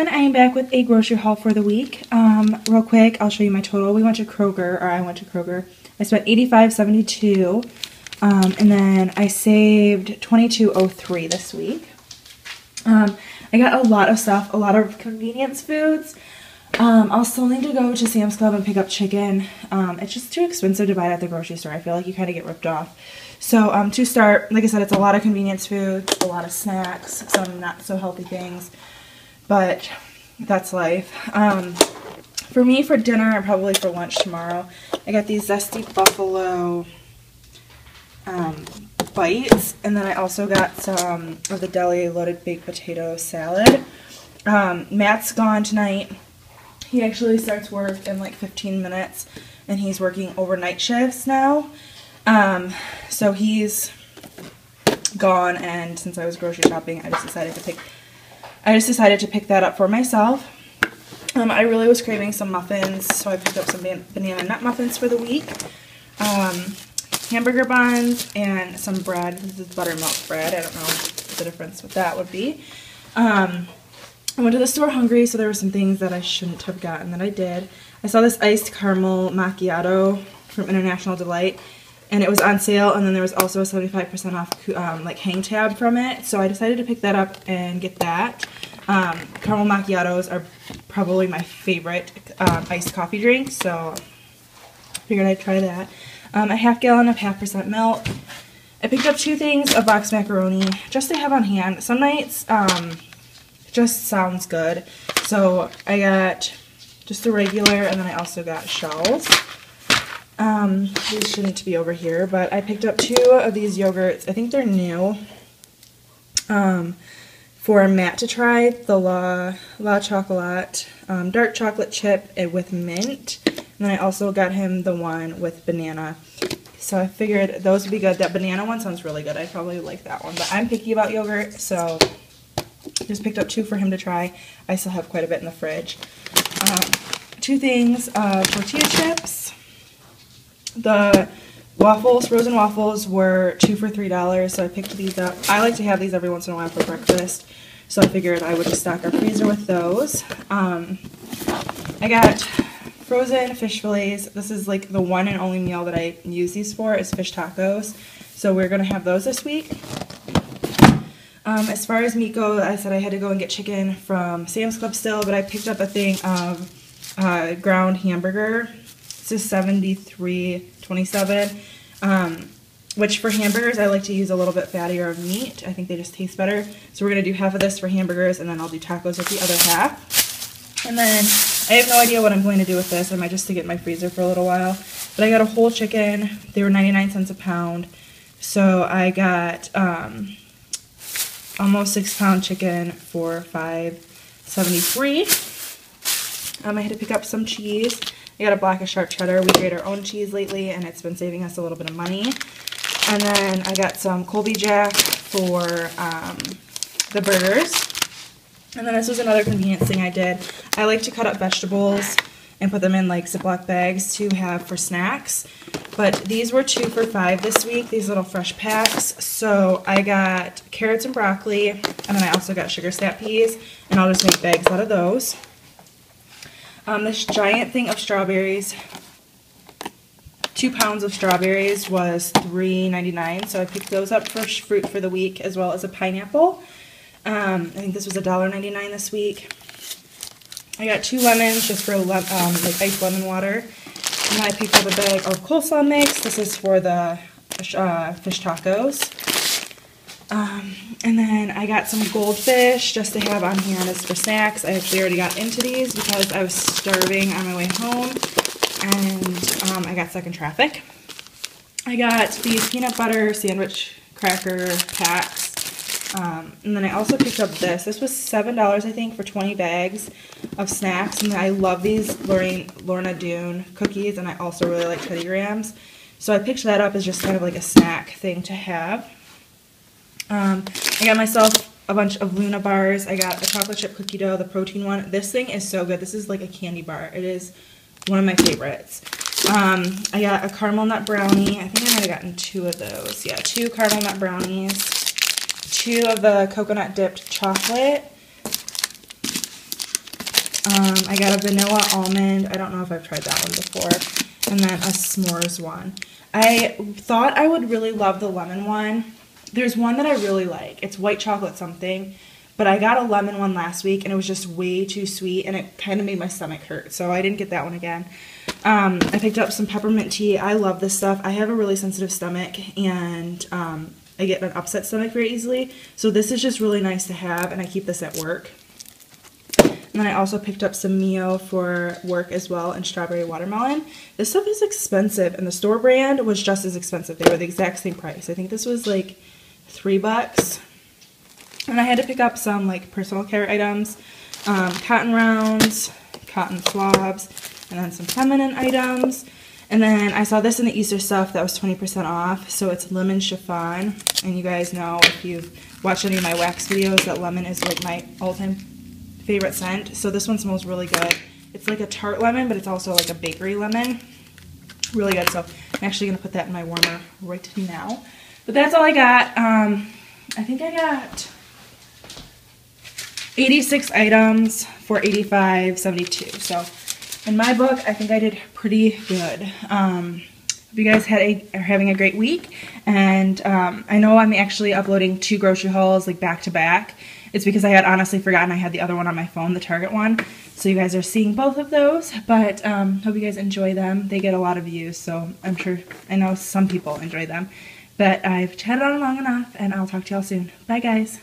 everyone, I am back with a grocery haul for the week. Real quick, I'll show you my total. I went to Kroger. I spent $85.72, and then I saved $22.03 this week. I got a lot of stuff, a lot of convenience foods. I'll still need to go to Sam's Club and pick up chicken. It's just too expensive to buy at the grocery store. I feel like you kind of get ripped off. So to start, like I said, it's a lot of convenience foods, a lot of snacks, some not so healthy things, but that's life. For me, for dinner and probably for lunch tomorrow, I got these zesty buffalo bites, and then I also got some of the deli loaded baked potato salad. Matt's gone tonight. He actually starts work in like 15 minutes, and he's working overnight shifts now. So he's gone, and since I was grocery shopping, I just decided to pick that up for myself. I really was craving some muffins, so I picked up some banana nut muffins for the week. Hamburger buns and some bread. This is buttermilk bread. I don't know what the difference with that would be. I went to the store hungry, so there were some things that I shouldn't have gotten that I did. I saw this iced caramel macchiato from International Delight, and it was on sale, and then there was also a 75% off like hang tab from it, so I decided to pick that up and get that. Caramel macchiatos are probably my favorite iced coffee drink, so I figured I'd try that. A half gallon of 0.5% milk. I picked up two things of boxed macaroni just to have on hand. Some nights, just sounds good. So I got just the regular, and then I also got shells. These shouldn't be over here, but I picked up two of these yogurts. I think they're new for Matt to try. The La Chocolat dark chocolate chip with mint. And then I also got him the one with banana. So I figured those would be good. That banana one sounds really good. I probably like that one, but I'm picky about yogurt, so just picked up two for him to try. I still have quite a bit in the fridge. Two things, tortilla chips. The waffles, frozen waffles, were two for $3, so I picked these up. I like to have these every once in a while for breakfast, so I figured I would just stock our freezer with those. I got frozen fish fillets. This is like the one and only meal that I use these for is fish tacos, so we're going to have those this week. As far as meat goes, I said I had to go and get chicken from Sam's Club still, but I picked up a thing of ground hamburger. This is $73.27, which for hamburgers I like to use a little bit fattier of meat. I think they just taste better. So we're going to do half of this for hamburgers, and then I'll do tacos with the other half. And then I have no idea what I'm going to do with this. I might just stick it in my freezer for a little while. But I got a whole chicken. They were 99 cents a pound. So I got almost 6-pound chicken for $5.73. I had to pick up some cheese. I got a block of sharp cheddar. We grate our own cheese lately, and it's been saving us a little bit of money. And then I got some Colby Jack for the burgers. And then this was another convenience thing I did. I like to cut up vegetables and put them in like Ziploc bags to have for snacks. But these were 2 for $5 this week, these little fresh packs. So I got carrots and broccoli, and then I also got sugar snap peas, and I'll just make bags out of those. This giant thing of strawberries, 2 pounds of strawberries was $3.99, so I picked those up for fruit for the week, as well as a pineapple. I think this was $1.99 this week. I got 2 lemons just for like iced lemon water. And I picked up a bag of coleslaw mix. This is for the fish tacos. And then I got some goldfish just to have on hand as for snacks. I actually already got into these because I was starving on my way home. And I got stuck in traffic. I got these peanut butter sandwich cracker packs. And then I also picked up this. This was $7, I think, for 20 bags of snacks. And I love these Lorna Doone cookies, and I also really like Teddy Grahams. So I picked that up as just kind of like a snack thing to have. I got myself a bunch of Luna bars. I got a chocolate chip cookie dough, the protein one. This thing is so good. This is like a candy bar. It is one of my favorites. I got a caramel nut brownie. I think I might have gotten 2 of those. Yeah, 2 caramel nut brownies. 2 of the coconut dipped chocolate, I got a vanilla almond. I don't know if I've tried that one before. And then a s'mores one. I thought I would really love the lemon one. There's one that I really like. It's white chocolate something. But I got a lemon one last week, and it was just way too sweet, and it kind of made my stomach hurt, so I didn't get that one again. I picked up some peppermint tea. I love this stuff. I have a really sensitive stomach, and I get an upset stomach very easily, so this is just really nice to have, and I keep this at work. And then I also picked up some Mio for work as well, and strawberry watermelon. This stuff is expensive, and the store brand was just as expensive. They were the exact same price. I think this was like $3. And I had to pick up some like personal care items, cotton rounds, cotton swabs, and then some feminine items. And then I saw this in the Easter stuff that was 20% off, so it's lemon chiffon. And you guys know, if you've watched any of my wax videos, that lemon is like my all-time favorite scent. So this one smells really good. It's like a tart lemon, but it's also like a bakery lemon. Really good. So I'm actually going to put that in my warmer right now. But that's all I got. I think I got 86 items for $85.72. So in my book, I think I did pretty good. Hope you guys are having a great week. And I know I'm actually uploading 2 grocery hauls like back to back. It's because I had honestly forgotten I had the other one on my phone, the Target one. So you guys are seeing both of those. But hope you guys enjoy them. They get a lot of views, so I'm sure, I know some people enjoy them. But I've chatted on long enough, and I'll talk to y'all soon. Bye, guys.